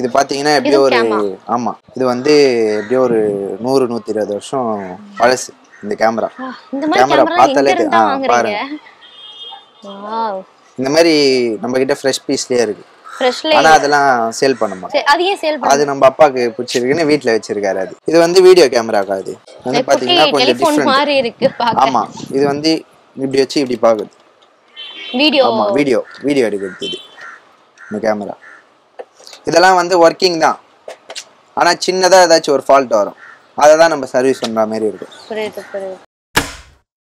இது பாத்தீங்கன்னா எப்படியோ ஒரு ஆமா இது வந்து எப்படியோ ஒரு 100 120 வருஷம் பழசு இந்த கேமரா. இந்த மாதிரி கேமரா பார்த்தாலே பாருங்க. வாவ். இந்த மாதிரி நம்ம கிட்ட ஃப்ரெஷ் பீஸ்லயே இருக்கு. ஃப்ரெஷ்லயே. ஆனா அதெல்லாம் சேல் பண்ண மாட்டோம். அது ஏன் சேல் பண்ண? அது நம்ம அப்பாக்கு பிடிச்சிருக்குன்னு வீட்ல வச்சிருக்காரு அது. இது வந்து வீடியோ கேமரா காது. வந்து பாத்தீங்கன்னா கொஞ்சம் டிஃபரண்ட் மாதிரி இருக்கு பாக்க. ஆமா இது வந்து இப்படி வச்சு இப்படி பாக்குது. வீடியோ. ஆமா வீடியோ வீடியோ எடுக்குது இது. இந்த கேமரா. இதெல்லாம் வந்து வர்க்கிங் தான். ஆனா சின்னதா ஏதாச்சும் ஒரு ஃபால்ட் வரும். அத தான் நம்ம சர்வீஸ் பண்ற மாதிரி இருக்கு. புரியுது புரியுது.